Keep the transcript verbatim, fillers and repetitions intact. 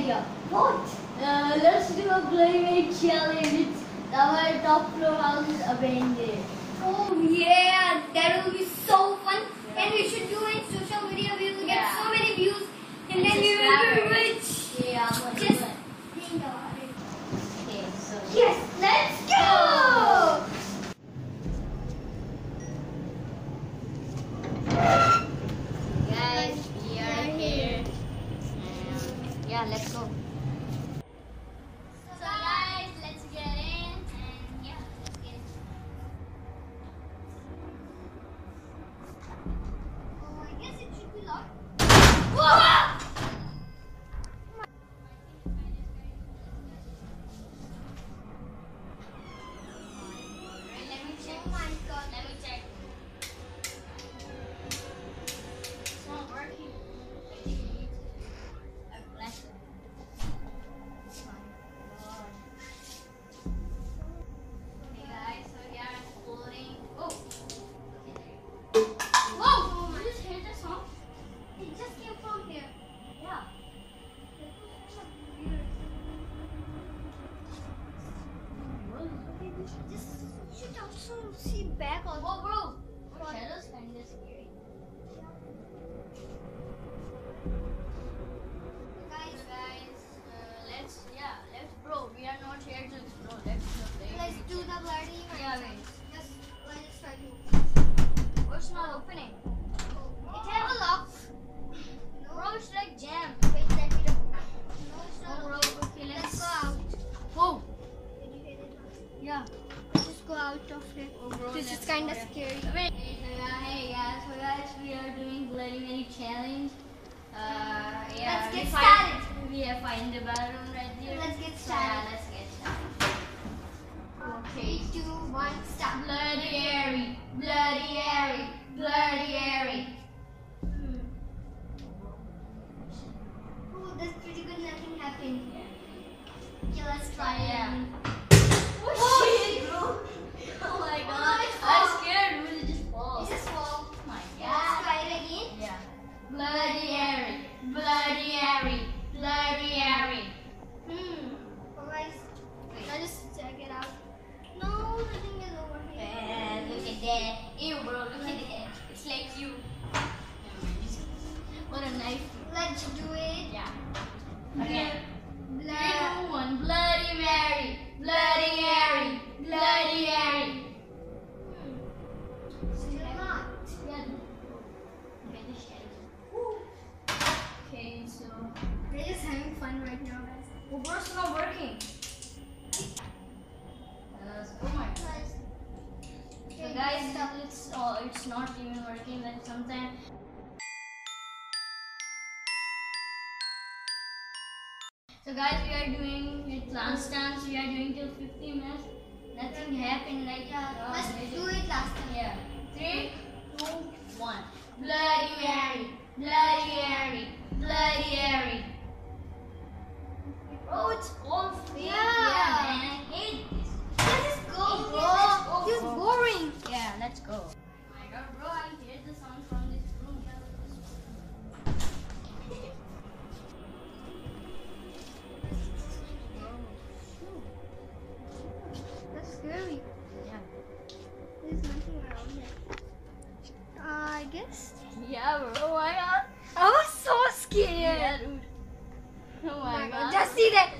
idea. What? Uh, let's do a playmate challenge. It's our top floor house is abandoned. Oh yeah, that will be so fun. Yeah. And we should do it in social media. We will get yeah. so many views, and, and then we will be rich. Yeah, I'm just think about it. Okay, so yes, let's go. Guys, we are here. And yeah, let's go. See back on. Whoa, bro! What shadows kind of scary. Guys, guys, uh, let's yeah, let's bro. We are not here to explore. Let's play. Let's do the bloody. Yeah, wait. Just let's try to. Oh, it's not opening. Oh. It has a lock. No. Bro, it's like jam. Wait, let me. No, it's not. Oh, bro. Okay, let's, let's go out. Oh. Did you hear that? Yeah. Out of it. Oh, bro, this is kind of scary. Hey, so, uh, hey guys, so guys, we are doing Bloody Mary challenge. Uh, yeah, let's get we started. Find, we have find the bathroom right there. Let's get started. So, yeah, let's get started. Okay, three, two, one, stop. Bloody Mary, Bloody Mary, Bloody Mary. Hmm. Oh, that's pretty good. Nothing happened. Okay, let's try it. Yeah. Oh, oh shit, bro. Oh my god, oh, I'm scared. Will it just fall? It just fall. Oh my god. Let's try it again. Yeah. Bloody Mary. Bloody Mary. Bloody Mary. Hmm. Alright. Can I just check it out? No, the thing is over here. Man, look at that. Ew, bro. Look at that. It's like you. What a knife. Let's do it. Yeah. Okay. Bloody one. Bloody Mary. Bloody Mary. Bloody Mary. Hmm. Still not. Okay, so we're just having fun right now, guys. Well, oh, it's not working. Uh, so, oh my god. So guys, it's oh, it's not even working. Like sometimes. So guys, we are doing with last time. We are doing till fifty minutes. Nothing happened like yeah, uh, let's do it last time. Yeah. Three, two, one. Bloody Mary, Bloody Mary, Bloody Mary. Oh, it's all fake. Yeah. yeah, man, I hate this. Let's just go, hey, bro. Let's go, this is bro. boring. Yeah, let's go. Oh my god, bro, I hear the sound from this room. Scary. Yeah. There's nothing around here. Uh, I guess. Yeah, bro. Oh my god. I was so scared. Yeah, dude. Oh my, oh my god. god. Just see that.